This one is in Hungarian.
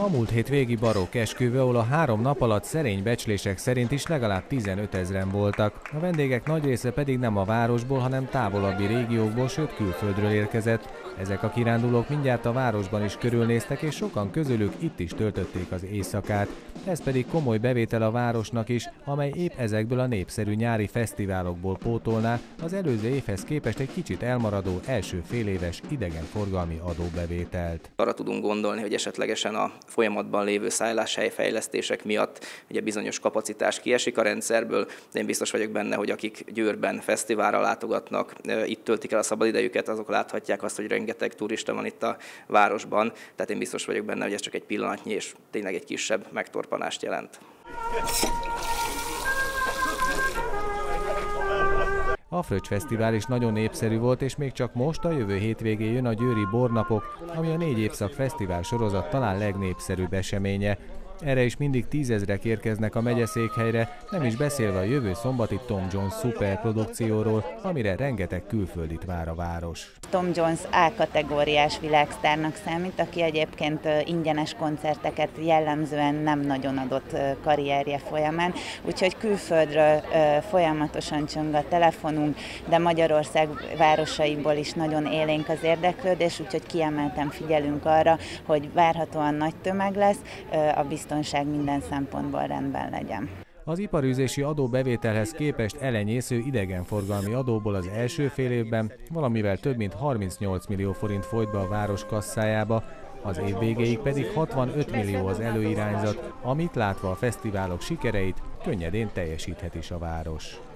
A múlt hét végi barók esküvő, ahol a 3 nap alatt szerény becslések szerint is legalább 15 000-en voltak. A vendégek nagy része pedig nem a városból, hanem távolabbi régiókból, sőt külföldről érkezett. Ezek a kirándulók mindjárt a városban is körülnéztek, és sokan közülük itt is töltötték az éjszakát. Ez pedig komoly bevétel a városnak is, amely épp ezekből a népszerű nyári fesztiválokból pótolná az előző évhez képest egy kicsit elmaradó első féléves idegenforgalmi adóbevételt. Arra tudunk gondolni, hogy esetlegesen a folyamatban lévő szálláshelyfejlesztések miatt ugye bizonyos kapacitás kiesik a rendszerből, de én biztos vagyok benne, hogy akik Győrben fesztiválra látogatnak, itt töltik el a szabadidejüket, azok láthatják azt, hogy rengeteg turista van itt a városban, tehát én biztos vagyok benne, hogy ez csak egy pillanatnyi és tényleg egy kisebb megtorpanást jelent. A Fröccs Fesztivál is nagyon népszerű volt, és még csak most a jövő hétvégén jön a Győri Bornapok, ami a 4 évszak fesztivál sorozat talán legnépszerűbb eseménye. Erre is mindig 10 000-ek érkeznek a megyeszékhelyre, nem is beszélve a jövő szombati Tom Jones szuperprodukcióról, amire rengeteg külföldit vár a város. Tom Jones A-kategóriás világsztárnak számít, aki egyébként ingyenes koncerteket jellemzően nem nagyon adott karrierje folyamán, úgyhogy külföldről folyamatosan csöng a telefonunk, de Magyarország városaiból is nagyon élénk az érdeklődés, úgyhogy kiemelten figyelünk arra, hogy várhatóan nagy tömeg lesz, a biztonság minden szempontból rendben legyen. Az iparűzési adóbevételhez képest elenyésző idegenforgalmi adóból az első fél évben valamivel több mint 38 millió forint folyt be a város kasszájába, az év végéig pedig 65 millió az előirányzat, amit látva a fesztiválok sikereit, könnyedén teljesíthet is a város.